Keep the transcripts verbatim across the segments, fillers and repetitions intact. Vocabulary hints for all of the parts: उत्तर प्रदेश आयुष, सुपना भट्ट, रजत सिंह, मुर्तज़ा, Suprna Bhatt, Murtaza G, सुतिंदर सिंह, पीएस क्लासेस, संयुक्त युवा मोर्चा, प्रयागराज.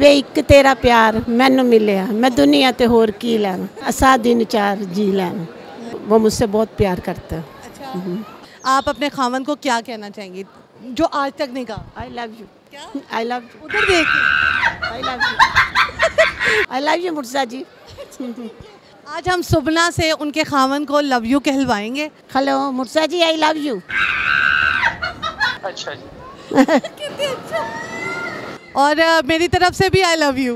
वे एक तेरा प्यार मैनू मिलया, मैं दुनिया ते होर की लैना, असा दिन चार जी लैन। वो मुझसे बहुत प्यार करता है। अच्छा। आप अपने खामन को क्या कहना चाहेंगी जो आज तक नहीं कहा? I love you. क्या? I love you. उधर देख। I love you. I love you मुर्तज़ा ji. आज हम सुपना से उनके खामन को लव यू कहलवाएंगे। Hello मुर्तज़ा ji, I love you. अच्छा जी। कितने अच्छा। और uh, मेरी तरफ से भी आई लव यू।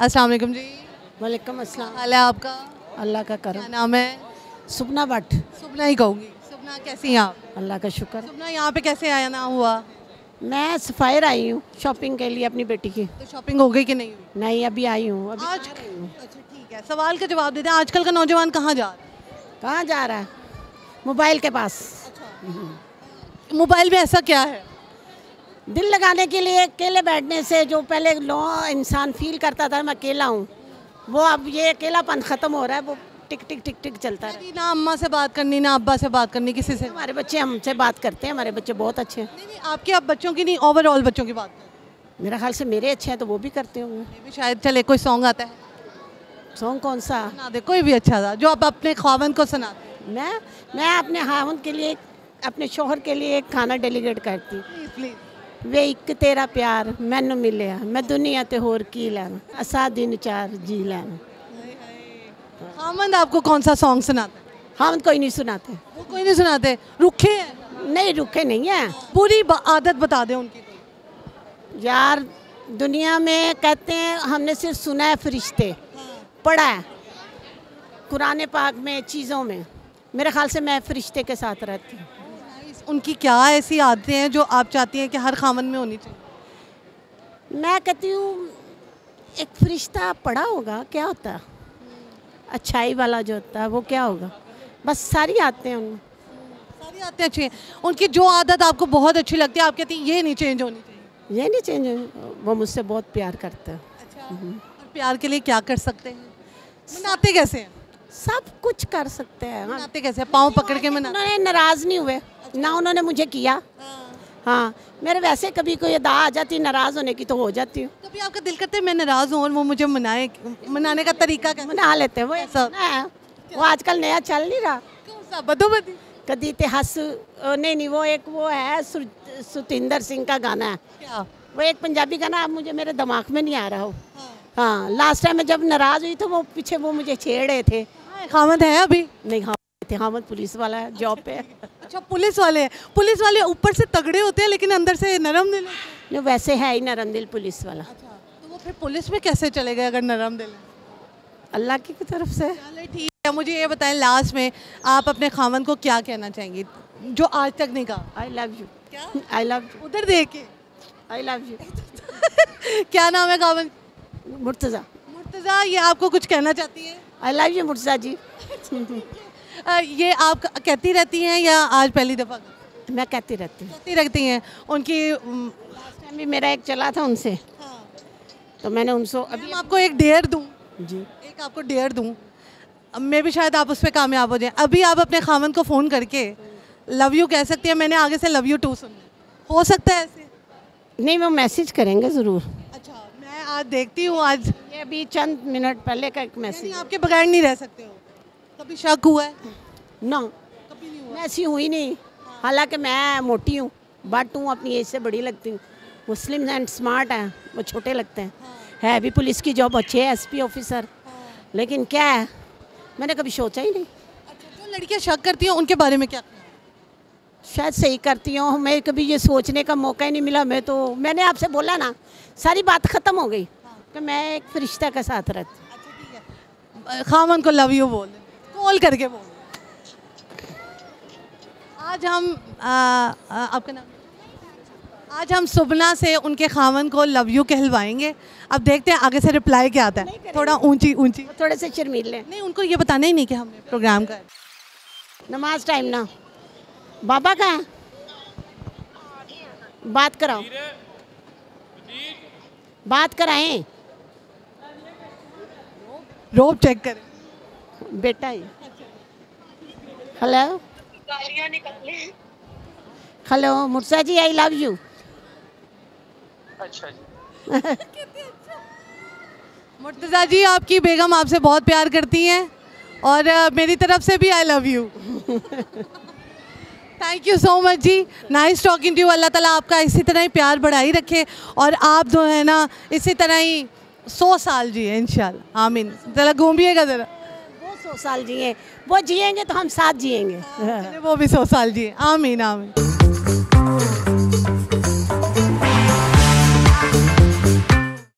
अस्सलाम वालेकुम जी। वालेकुम अस्सलाम। हाल है आपका? अल्लाह का करम। क्या नाम है? सुपना भट्ट। सुपना ही कहूँगी। सुपना कैसी हैं आप? अल्लाह का शुक्र। सुपना यहाँ पे कैसे आया ना हुआ? मैं सफ़ायर आई हूँ शॉपिंग के लिए अपनी बेटी की। तो शॉपिंग हो गई कि नहीं? नहीं, अभी आई हूँ। आज अच्छा ठीक है। सवाल का जवाब देते हैं, आजकल का नौजवान कहाँ जा रहा है? कहाँ जा रहा है? मोबाइल के पास। अच्छा, मोबाइल में ऐसा क्या है? दिल लगाने के लिए अकेले बैठने से जो पहले लो इंसान फील करता था मैं अकेला हूँ, वो अब ये अकेलापन ख़त्म हो रहा है। वो टिक टिक टिक टिक चलता है। ना अम्मा से बात करनी, ना अब्बा से बात करनी, किसी से। हमारे बच्चे हमसे बात करते हैं, हमारे बच्चे बहुत अच्छे हैं। नहीं, नहीं आपके अब आप बच्चों की नहीं, ओवरऑल बच्चों की बात करें। मेरा ख्याल से मेरे अच्छे हैं तो वो भी करते होंगे। शायद चले कोई सॉन्ग आता है। सॉन्ग कौन सा ना दे, कोई भी अच्छा था जो आप अपने खावन को सुनाते। मैं मैं अपने खावन के लिए, अपने शोहर के लिए एक खाना डेलीगेट करती। प्लीज़। वे एक तेरा प्यार मैनू मिलया, मैं दुनिया ते होर की लैना, असा दिन चार जी लैना। हामद आपको कौन सा सॉन्ग सुनाते? हामद कोई नहीं सुनाते। वो कोई नहीं सुनाते? रुखे हैं? नहीं रुखे नहीं हैं। पूरी आदत बता दें उनकी। यार दुनिया में कहते हैं हमने सिर्फ सुना है फरिश्ते, पढ़ा है कुरान पाक में, चीज़ों में। मेरे ख्याल से मैं फरिश्ते के साथ रहती हूँ। उनकी क्या ऐसी आदतें हैं जो आप चाहती हैं कि हर खामन में होनी चाहिए? मैं कहती हूँ एक फरिश्ता पढ़ा होगा, क्या होता है अच्छाई वाला जो होता है, वो क्या होगा? बस सारी आदतें उन सारी आदतें अच्छी हैं उनकी। जो आदत आपको बहुत अच्छी लगती है, आप कहती हैं ये नहीं चेंज होनी चाहिए, ये नहीं चेंज होनी। वो मुझसे बहुत प्यार करता है। अच्छा, और प्यार के लिए क्या कर सकते हैं? मनाते कैसे हैं? सब कुछ कर सकते हैं। मनाते कैसे? पाँव पकड़ के मनाते। उन्होंने नाराज़ नहीं हुए ना, उन्होंने मुझे किया। हाँ, मेरे वैसे कभी कोई अदा आ जाती नाराज़ होने की तो हो जाती हूँ। कभी आपका दिल करते मैं नाराज़ हूँ और वो मुझे मनाए, मनाने का तरीका क्या? मना लेते हैं। वो ऐसा वो आजकल नया चल नहीं रहा। कौन सा? बदो बदी कदी ते हंस नहीं नहीं वो एक वो है सुतिंदर सिंह का गाना है। क्या? वो एक पंजाबी गाना। अब मुझे मेरे दिमाग में नहीं आ रहा हो। हाँ, लास्ट टाइम मैं जब नाराज़ हुई तो वो पीछे वो मुझे छेड़ रहे थे। खामद है अभी? नहीं, खामद पुलिस वाला है, जॉब पे है। अच्छा, पुलिस वाले हैं। पुलिस वाले ऊपर से तगड़े होते हैं लेकिन अंदर से नरम दिल होते हैं। वैसे है ही नरम दिल पुलिस वाला। अच्छा, तो वो फिर पुलिस में कैसे चले गए अगर नरम दिल? अल्लाह की तरफ से। चलो ठीक है, मुझे ये बताएं लास्ट में आप अपने खामन को क्या कहना चाहेंगी जो आज तक नहीं कहा? I love you. क्या? I love you. उधर देख के। I love you. क्या नाम है खामन? मुर्तज़ा। मुर्तज़ा, ये आपको कुछ कहना चाहती है? I love you मुर्तज़ा ji. आ, ये आप कहती रहती हैं या आज पहली दफ़ा? मैं कहती रहती हूँ। कहती रहती हैं। उनकी लास्ट टाइम भी मेरा एक चला था उनसे। हाँ। तो मैंने उनसे अभी मैं आपको एक डेयर दूँ जी, एक आपको डेयर दूँ, मैं भी शायद आप उस पर कामयाब हो जाएं। अभी आप अपने खामन को फ़ोन करके लव यू कह सकती हैं। मैंने आगे से लव यू टू सुनना हो सकता है ऐसे? नहीं, वो मैसेज करेंगे ज़रूर। अच्छा, मैं आज देखती हूँ। आज ये अभी चंद मिनट पहले का एक मैसेज। आपके बगैर नहीं रह सकते हो? कभी शक हुआ है? ना, कभी नहीं हुआ। मैं ऐसी हुई नहीं। हालांकि मैं मोटी हूँ, बट हूँ, अपनी एज से बड़ी लगती हूँ। वो स्लिम एंड स्मार्ट हैं, वो छोटे लगते हैं। हाँ। है भी पुलिस की जॉब, अच्छे है एसपी ऑफिसर। हाँ। लेकिन क्या है, मैंने कभी सोचा ही नहीं। अच्छा, जो लड़कियाँ शक करती हैं उनके बारे में क्या? शायद सही करती हूँ, हमें कभी ये सोचने का मौका ही नहीं मिला। मैं तो मैंने आपसे बोला ना, सारी बात ख़त्म हो गई कि मैं एक फरिश्ता के साथ रहती हूँ। अच्छा ठीक है, खामन को लव यू बोल कॉल करके बोल। आज हम आ, आ, आपका नाम? आज हम सुपना से उनके खामन को लव यू कहलवाएंगे। अब देखते हैं आगे से रिप्लाई क्या आता है। थोड़ा ऊंची ऊंची, थोड़े से शर्मीले। नहीं, उनको ये बताना ही नहीं कि हमने प्रोग्राम का नमाज टाइम ना। बाबा कहाँ है? बात कराओ, बात कराएं। रोब चेक करें बेटा। हेलो गालियाँ निकल रही। Hello मुर्तज़ा ji, I love you. अच्छा जी। मुर्तज़ा जी, आपकी बेगम आपसे बहुत प्यार करती हैं और मेरी तरफ से भी I love you. Thank you so much जी, nice talking to you. Allah ताला आपका इसी तरह ही प्यार बढ़ाई रखे और आप जो है ना इसी तरह ही सौ साल जिए इंशाल्लाह, आमीन। ज़रा घूमिएगा, ज़रा वो सौ साल जिए, वो जिएंगे तो हम साथ जिएंगे। वो भी सौ साल जिए, आमीन आमीन।